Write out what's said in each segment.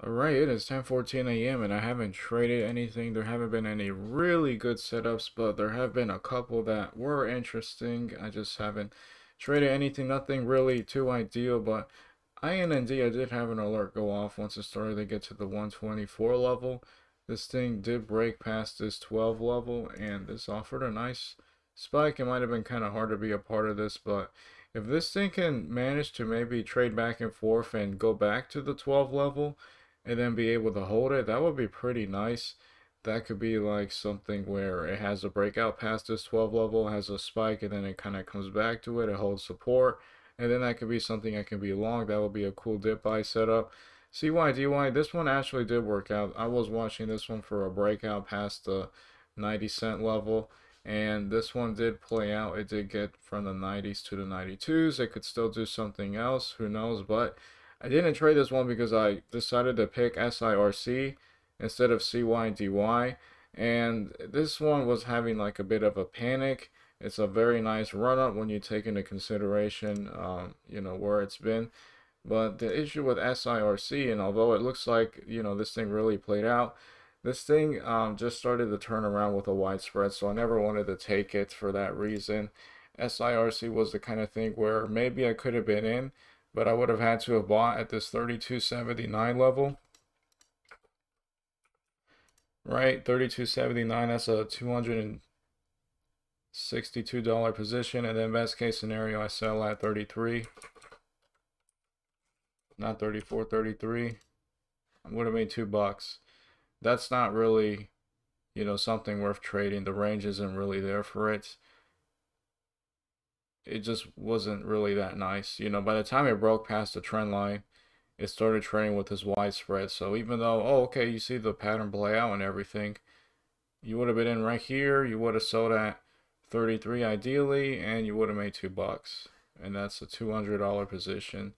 Alright, it is 10:14 a.m. and I haven't traded anything. There haven't been any really good setups, but there have been a couple that were interesting. I just haven't traded anything, nothing really too ideal, but INND, I did have an alert go off once it started to get to the 124 level. This thing did break past this 12 level, and this offered a nice spike. It might have been kind of hard to be a part of this, but if this thing can manage to maybe trade back and forth and go back to the 12 level, and then be able to hold it, that would be pretty nice. That could be like something where it has a breakout past this 12 level, has a spike, and then it kind of comes back to it, it holds support, and then that could be something that can be long. That would be a cool dip buy setup. CYDY, this one actually did work out. I was watching this one for a breakout past the 90-cent level, and this one did play out. It did get from the 90s to the 92s. It could still do something else, who knows, but I didn't trade this one because I decided to pick SIRC instead of CYDY, and this one was having like a bit of a panic. It's a very nice run up when you take into consideration you know, where it's been, but the issue with SIRC, and although it looks like, you know, this thing really played out, this thing just started to turn around with a wide spread, so I never wanted to take it for that reason. SIRC was the kind of thing where maybe I could have been in, but I would have had to have bought at this 32.79 level. Right, 32.79, that's a $262 position, and then best case scenario I sell at 33. Not 34, 33. I would have made $2. That's not really, you know, something worth trading. The range isn't really there for it. It just wasn't really that nice. You know, by the time it broke past the trend line, it started trading with this wide spread. So even though, oh, okay, you see the pattern play out and everything, you would have been in right here, you would have sold at 33 ideally, and you would have made $2. And that's a $200 position.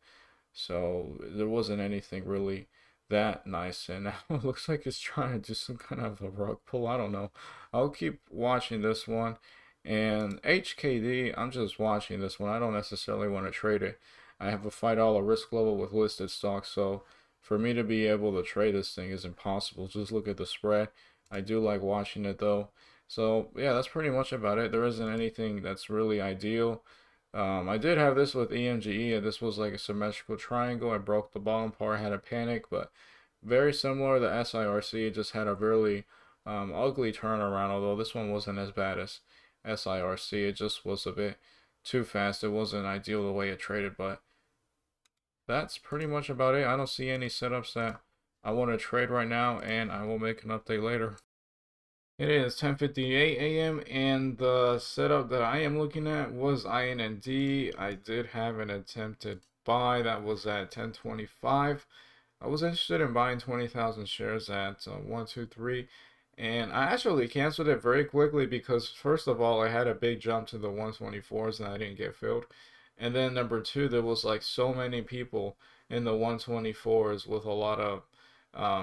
So there wasn't anything really that nice. And now it looks like it's trying to do some kind of a rug pull. I don't know. I'll keep watching this one. And HKD, I'm just watching this one. I don't necessarily want to trade it. I have a $5 risk level with listed stocks, so for me to be able to trade this thing is impossible. Just look at the spread. I do like watching it though. So yeah, that's pretty much about it. There isn't anything that's really ideal. I did have this with EMGE, and this was like a symmetrical triangle. I broke the bottom part, had a panic, but very similar to SIRC. Just had a really ugly turnaround, although this one wasn't as bad as SIRC. It just was a bit too fast. It wasn't ideal the way it traded, but that's pretty much about it. I don't see any setups that I want to trade right now, and I will make an update later. It is 10:58 a.m. and the setup that I am looking at was INND. I did have an attempted buy that was at 10.25. I was interested in buying 20,000 shares at 123. And I actually canceled it very quickly because, first of all, I had a big jump to the 124s and I didn't get filled. And then number two, there was like so many people in the 124s with a lot of,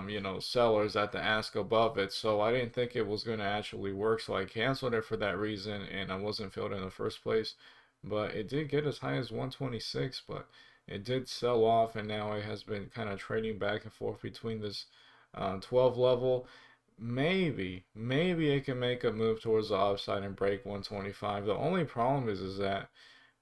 you know, sellers at the ask above it. So I didn't think it was going to actually work. So I canceled it for that reason, and I wasn't filled in the first place. But it did get as high as 126, but it did sell off. And now it has been kind of trading back and forth between this 12 level. Maybe it can make a move towards the upside and break 125. The only problem is that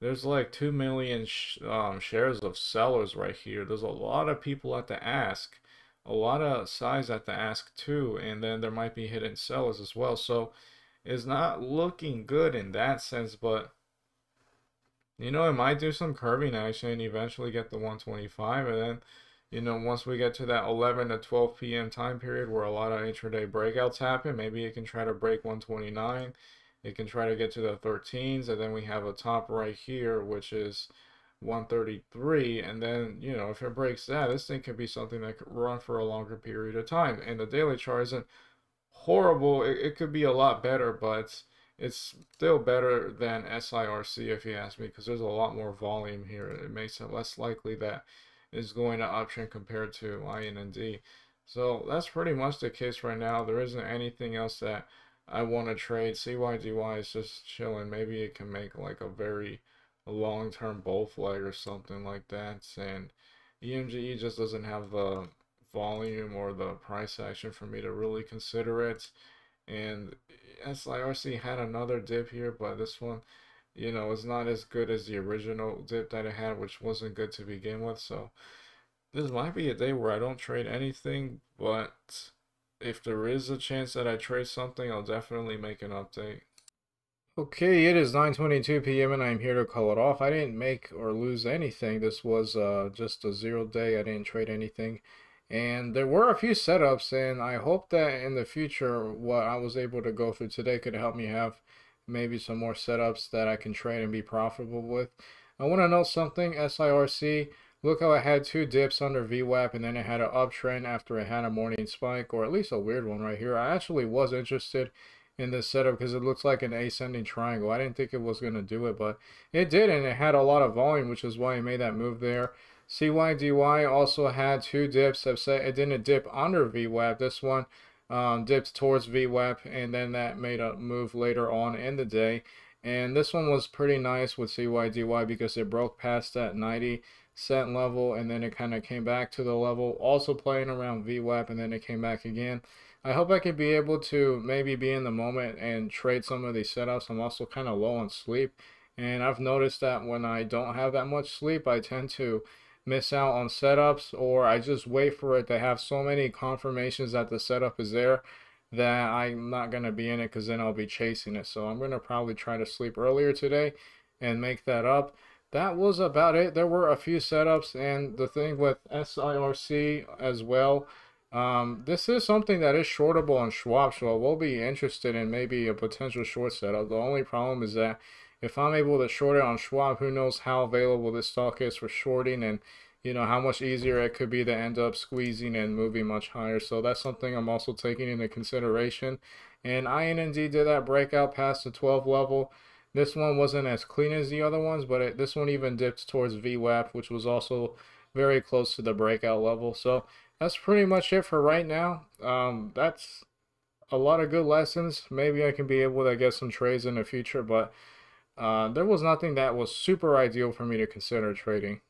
there's like 2 million shares of sellers right here. There's a lot of people at the ask, a lot of size at the ask too, and then there might be hidden sellers as well. So it's not looking good in that sense, but you know, it might do some curving action and eventually get the 125, and then, you know, once we get to that 11 to 12 p.m. time period where a lot of intraday breakouts happen, maybe it can try to break 129. It can try to get to the 13s, and then we have a top right here, which is 133. And then, you know, if it breaks that, this thing could be something that could run for a longer period of time. And the daily chart isn't horrible. It could be a lot better, but it's still better than SIRC, if you ask me, because there's a lot more volume here. It makes it less likely that is going to option compared to INND. So that's pretty much the case right now. There isn't anything else that I want to trade. CYDY is just chilling. Maybe it can make like a very long-term bull flag or something like that. And EMGE just doesn't have the volume or the price action for me to really consider it. And SIRC had another dip here, but this one, you know, is not as good as the original dip that it had, which wasn't good to begin with. So this might be a day where I don't trade anything, but if there is a chance that I trade something, I'll definitely make an update. Okay, it is 9:22 p.m. and I'm here to call it off. I didn't make or lose anything. This was just a 0 day. I didn't trade anything. And there were a few setups, and I hope that in the future what I was able to go through today could help me have maybe some more setups that I can trade and be profitable with. I want to note something. SIRC, look how it had two dips under VWAP, and then it had an uptrend after it had a morning spike, or at least a weird one right here. I actually was interested in this setup because it looks like an ascending triangle. I didn't think it was going to do it, but it did, and it had a lot of volume, which is why it made that move there. CYDY also had two dips. I've said it didn't dip under VWAP. This one dipped towards VWAP, and then that made a move later on in the day. And this one was pretty nice with CYDY because it broke past that 90-cent level, and then it kind of came back to the level, also playing around VWAP, and then it came back again. I hope I can be able to maybe be in the moment and trade some of these setups. I'm also kind of low on sleep, and I've noticed that when I don't have that much sleep, I tend to miss out on setups, or I just wait for it to have so many confirmations that the setup is there that I'm not going to be in it, because then I'll be chasing it. So I'm going to probably try to sleep earlier today and make that up. That was about it. There were a few setups, and the thing with SIRC as well, this is something that is shortable on Schwab, so I will be interested in maybe a potential short setup. The only problem is that if I'm able to short it on Schwab, who knows how available this stock is for shorting, and you know how much easier it could be to end up squeezing and moving much higher. So that's something I'm also taking into consideration. And INND did that breakout past the 12 level. This one wasn't as clean as the other ones, but this one even dipped towards VWAP, which was also very close to the breakout level. So that's pretty much it for right now. That's a lot of good lessons. Maybe I can be able to get some trades in the future, but there was nothing that was super ideal for me to consider trading.